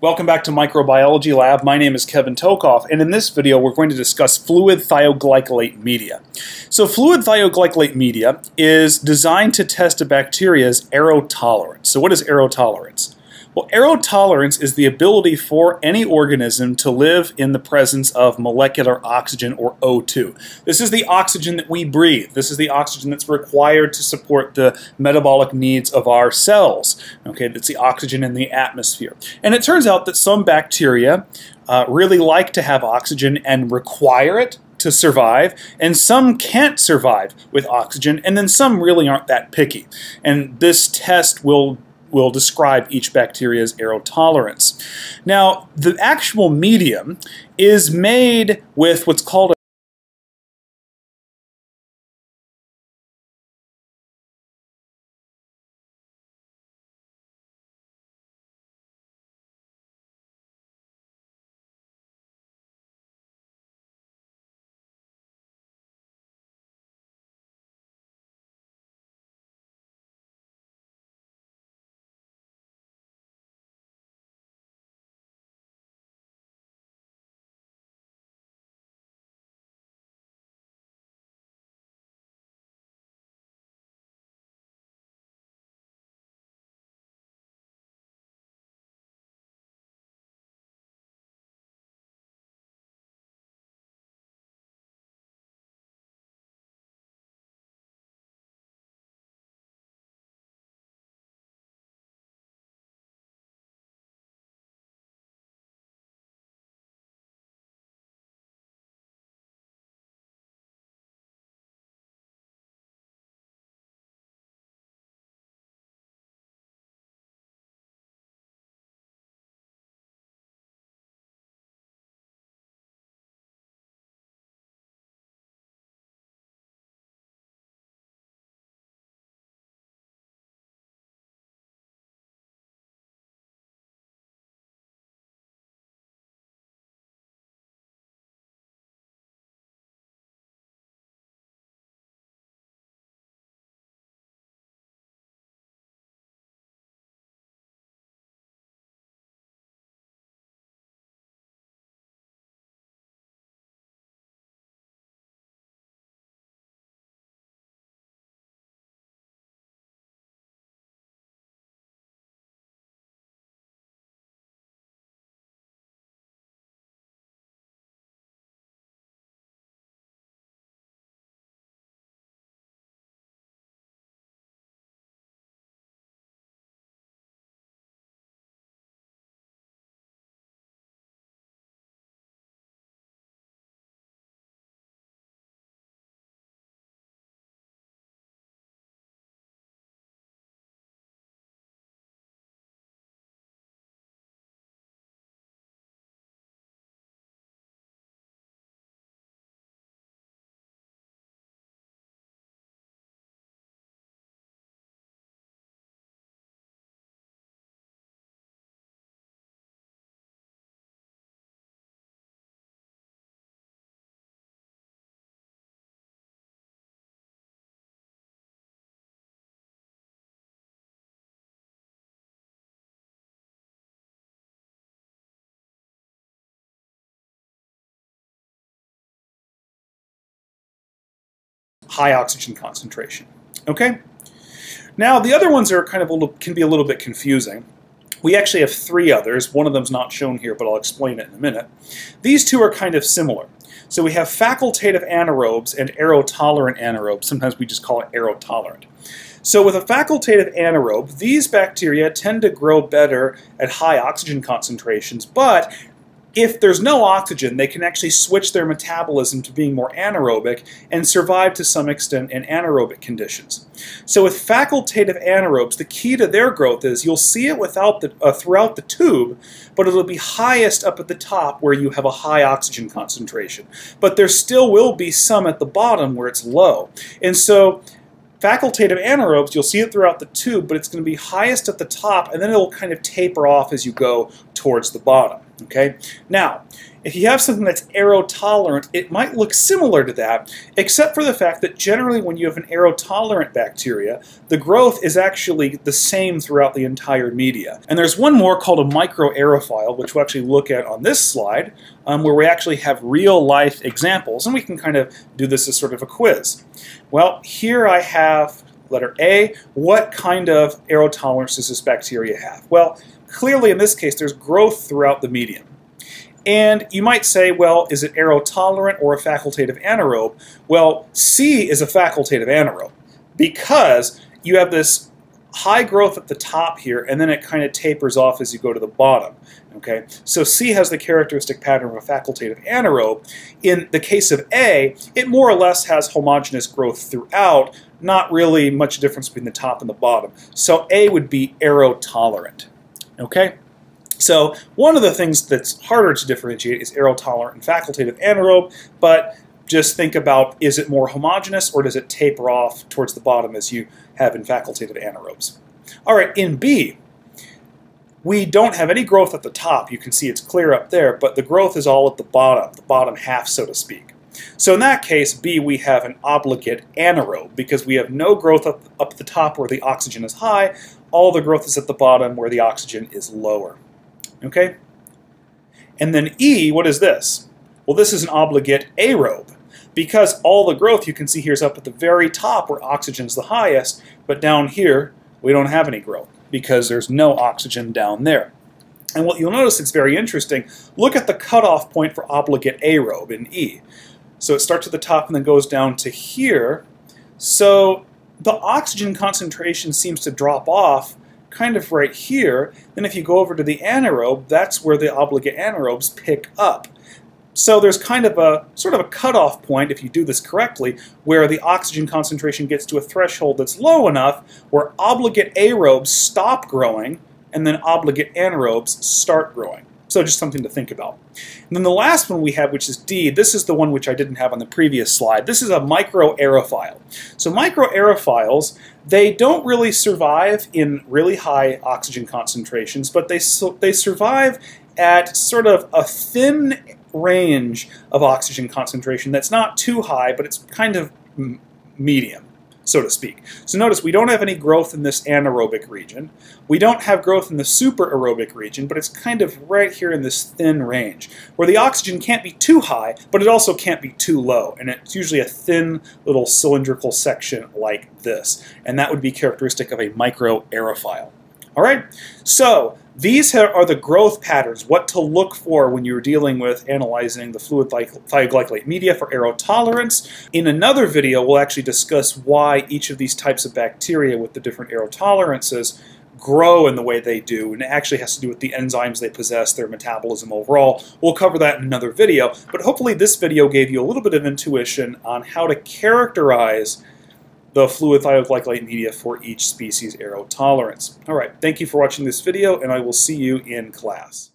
Welcome back to Microbiology Lab. My name is Kevin Tokoph, and in this video we're going to discuss fluid thioglycolate media. So fluid thioglycolate media is designed to test a bacteria's aerotolerance. So what is aerotolerance? Well, aerotolerance is the ability for any organism to live in the presence of molecular oxygen, or O2. This is the oxygen that we breathe. This is the oxygen that's required to support the metabolic needs of our cells. Okay, that's the oxygen in the atmosphere. And it turns out that some bacteria really like to have oxygen and require it to survive, and some can't survive with oxygen, and then some really aren't that picky. And this test will describe each bacteria's aerotolerance. Now, the actual medium is made with what's called a high oxygen concentration. Okay? Now the other ones are can be a little bit confusing. We actually have three others. One of them's not shown here, but I'll explain it in a minute. These two are kind of similar. So we have facultative anaerobes and aerotolerant anaerobes. Sometimes we just call it aerotolerant. So with a facultative anaerobe, these bacteria tend to grow better at high oxygen concentrations, but if there's no oxygen, they can actually switch their metabolism to being more anaerobic and survive to some extent in anaerobic conditions. So with facultative anaerobes, the key to their growth is you'll see it throughout the tube, but it'll be highest up at the top where you have a high oxygen concentration. But there still will be some at the bottom where it's low. And so facultative anaerobes, you'll see it throughout the tube, but it's going to be highest at the top, and then it'll kind of taper off as you go towards the bottom. Okay. Now, if you have something that's aerotolerant, it might look similar to that, except for the fact that generally when you have an aerotolerant bacteria, the growth is actually the same throughout the entire media. And there's one more called a microaerophile, which we'll actually look at on this slide, where we actually have real-life examples, and we can kind of do this as sort of a quiz. Well, here I have letter A. What kind of aerotolerance does this bacteria have? Well, clearly, in this case, there's growth throughout the medium. And you might say, well, is it aerotolerant or a facultative anaerobe? Well, C is a facultative anaerobe because you have this high growth at the top here, and then it kind of tapers off as you go to the bottom. Okay? So C has the characteristic pattern of a facultative anaerobe. In the case of A, it more or less has homogeneous growth throughout, not really much difference between the top and the bottom. So A would be aerotolerant. Okay, so one of the things that's harder to differentiate is aerotolerant and facultative anaerobe, but just think about, is it more homogeneous or does it taper off towards the bottom as you have in facultative anaerobes? All right, in B, we don't have any growth at the top. You can see it's clear up there, but the growth is all at the bottom half, so to speak. So in that case, B, we have an obligate anaerobe because we have no growth up the top where the oxygen is high. All the growth is at the bottom where the oxygen is lower. Okay? And then E, what is this? Well, this is an obligate aerobe because all the growth you can see here is up at the very top where oxygen is the highest, but down here we don't have any growth because there's no oxygen down there. And what you'll notice, it's very interesting. Look at the cutoff point for obligate aerobe in E. So it starts at the top and then goes down to here. So the oxygen concentration seems to drop off kind of right here. Then if you go over to the anaerobe, that's where the obligate anaerobes pick up. So there's kind of a sort of a cutoff point, if you do this correctly, where the oxygen concentration gets to a threshold that's low enough where obligate aerobes stop growing and then obligate anaerobes start growing. So just something to think about. And then the last one we have, which is D, this is the one which I didn't have on the previous slide. This is a microaerophile. So microaerophiles, they don't really survive in really high oxygen concentrations, but they survive at sort of a thin range of oxygen concentration that's not too high, but it's kind of medium, so to speak. So notice we don't have any growth in this anaerobic region. We don't have growth in the superaerobic region, but it's kind of right here in this thin range where the oxygen can't be too high, but it also can't be too low. And it's usually a thin little cylindrical section like this. And that would be characteristic of a microaerophile. All right, so these are the growth patterns, what to look for when you're dealing with analyzing the fluid thioglycolate media for aerotolerance. In another video, we'll actually discuss why each of these types of bacteria with the different aerotolerances grow in the way they do, and it actually has to do with the enzymes they possess, their metabolism overall. We'll cover that in another video, but hopefully this video gave you a little bit of intuition on how to characterize the fluid thioglycolate media for each species' aerotolerance. All right, thank you for watching this video, and I will see you in class.